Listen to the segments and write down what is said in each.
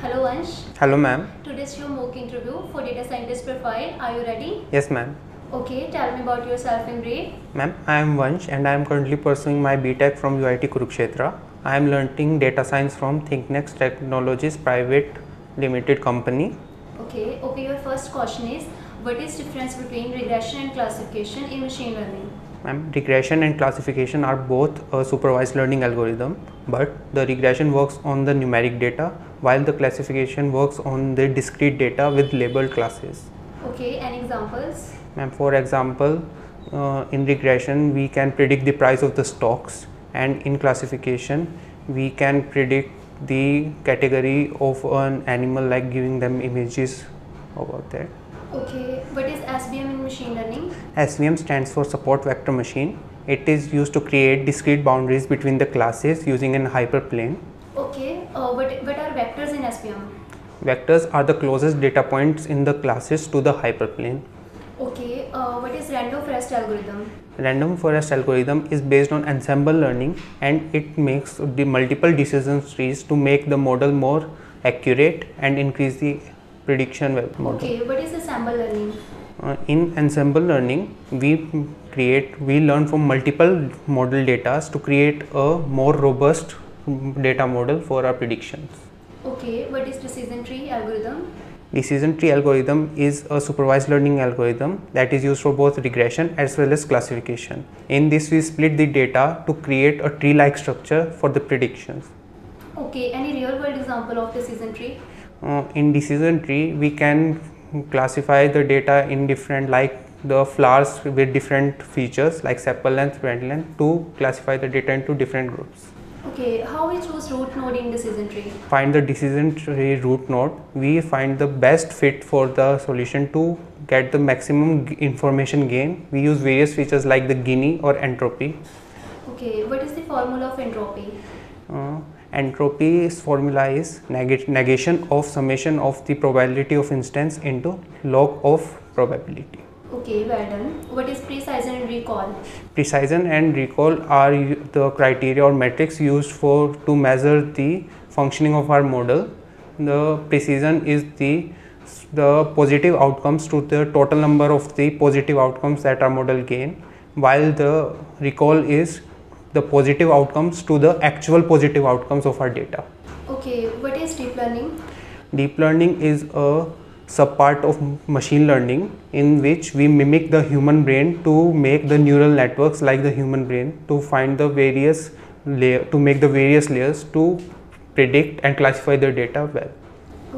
Hello Vansh. Hello ma'am. Today's your mock interview for data scientist profile. Are you ready? Yes ma'am. Okay, tell me about yourself in brief. Ma'am, I am Vansh and I am currently pursuing my BTech from UIT Kurukshetra. I am learning data science from ThinkNEXT Technologies Private Limited Company. Okay, your first question is, what is difference between regression and classification in machine learning? Ma'am, regression and classification are both a supervised learning algorithm, but the regression works on the numeric data while the classification works on the discrete data with labeled classes. Okay, and examples? Ma'am, for example, in regression we can predict the price of the stocks, and in classification we can predict the category of an animal, like giving them images about that. Okay, what is SVM in machine learning? SVM stands for support vector machine. It is used to create discrete boundaries between the classes using an hyperplane. Okay, what are vectors in SVM? Vectors are the closest data points in the classes to the hyperplane. Okay, what is random forest algorithm? Random forest algorithm is based on ensemble learning, and it makes the multiple decision trees to make the model more accurate and increase the prediction model. Okay, what is ensemble learning? In ensemble learning, we learn from multiple model data to create a more robust data model for our predictions. Okay, what is decision tree algorithm? Decision tree algorithm is a supervised learning algorithm that is used for both regression as well as classification. In this, we split the data to create a tree-like structure for the predictions. Okay, any real-world example of decision tree? In decision tree, we can classify the data in different, like the flowers with different features like sepal length, brand length, to classify the data into different groups. Okay, how we choose root node in decision tree? Find the decision tree root node. We find the best fit for the solution to get the maximum information gain. We use various features like the Gini or entropy. Okay, what is the formula of entropy? Entropy's formula is negation of summation of the probability of instance into log of probability. Okay, well done. What is precision and recall? Precision and recall are the criteria or metrics used to measure the functioning of our model. The precision is the positive outcomes to the total number of the positive outcomes that our model gain, while the recall is the positive outcomes to the actual positive outcomes of our data. Okay, what is deep learning? Deep learning is a subpart of machine learning in which we mimic the human brain to make the neural networks like the human brain to find the various layer, to make the various layers to predict and classify the data well.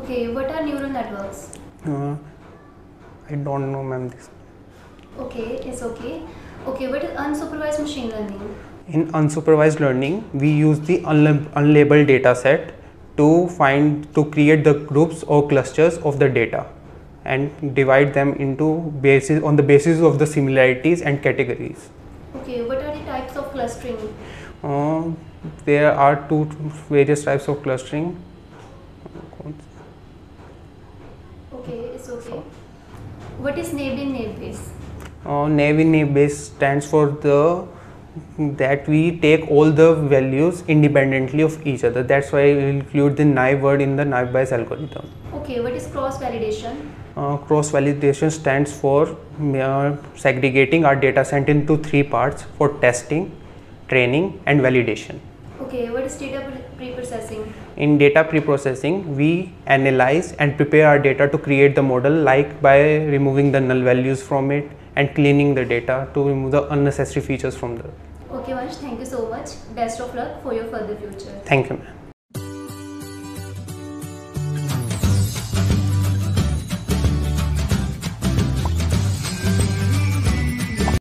Okay, what are neural networks? I don't know, ma'am. Okay, it's okay. Okay, what is unsupervised machine learning? In unsupervised learning, we use the unlabeled data set to create the groups or clusters of the data and divide them into bases on the basis of the similarities and categories. Okay, what are the types of clustering? There are two various types of clustering. Okay, it's okay. What is Naive in Naive Bayes? Naive in Naive Bayes stands for that we take all the values independently of each other. That's why we include the naive word in the Naive Bayes algorithm. Okay, what is cross-validation? Cross-validation stands for segregating our data set into three parts for testing, training and validation. Okay, what is data pre-processing? In data pre-processing, we analyze and prepare our data to create the model, like by removing the null values from it and cleaning the data to remove the unnecessary features from there. Okay Vansh, thank you so much. Best of luck for your further future. Thank you ma'am.